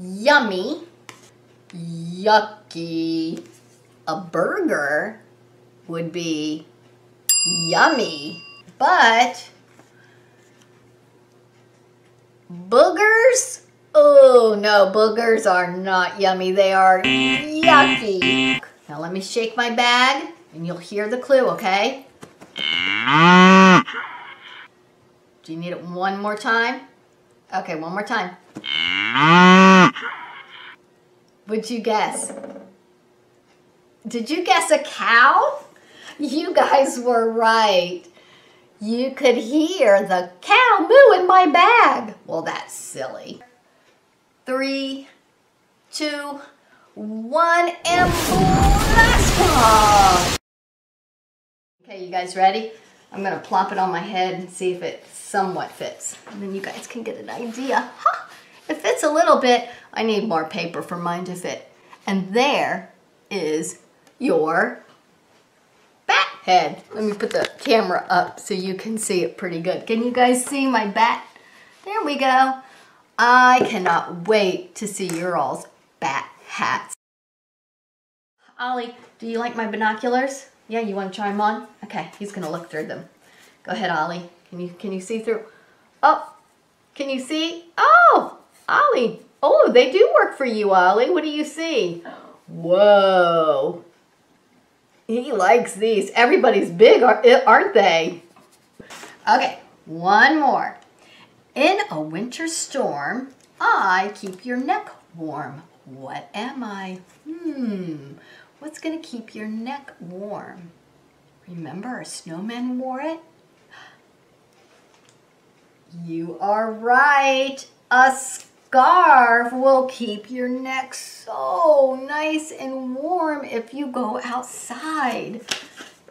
yummy, yucky. A burger would be yummy, but boogers? Oh no, boogers are not yummy, they are yucky. Now let me shake my bag and you'll hear the clue, okay? Do you need it one more time? Okay, one more time. Would you guess? Did you guess a cow? You guys were right. You could hear the cow moo in my bag. Well, that's silly. 3, 2, 1, and blast off! Okay, you guys ready? I'm gonna plop it on my head and see if it somewhat fits. And then you guys can get an idea. Huh, it fits a little bit. I need more paper for mine to fit. And there is your bat head. Let me put the camera up so you can see it pretty good. Can you guys see my bat? There we go. I cannot wait to see your all's bat hats. Ollie, do you like my binoculars? Yeah, you want to try them on? Okay, he's gonna look through them. Go ahead, Ollie. Can you see through? Oh, can you see? Oh, Ollie. Oh, they do work for you, Ollie. What do you see? Whoa. He likes these. Everybody's big, aren't they? Okay, one more. In a winter storm, I keep your neck warm. What am I? What's gonna keep your neck warm? Remember, a snowman wore it? You are right. A scarf will keep your neck so nice and warm if you go outside.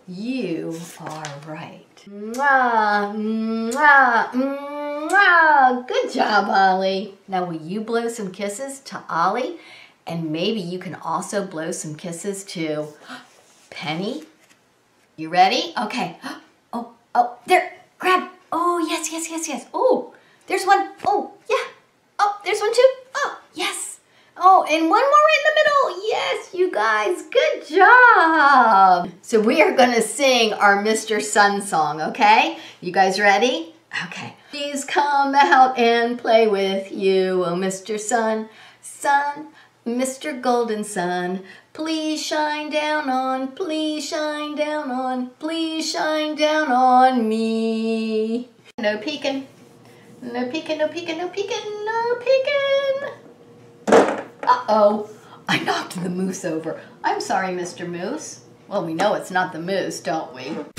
You are right. Mwah, mwah, mwah. Good job, Ollie. Now, will you blow some kisses to Ollie? And maybe you can also blow some kisses to Penny. You ready? Okay. Oh, oh, there. Grab. Oh, yes, yes, yes, yes. Oh, there's one. Oh, yeah. Oh, there's one too. Oh, yes. Oh, and one more right in the middle. Yes, you guys. Good job. So we are going to sing our Mr. Sun song, okay? You guys ready? Okay. Please come out and play with you, oh, Mr. Sun, Sun. Mr. Golden Sun, please shine down on, please shine down on, please shine down on me. No peeking, no peeking, no peeking, no peeking, no peeking. Uh-oh, I knocked the moose over. I'm sorry, Mr. Moose. Well, we know it's not the moose, don't we?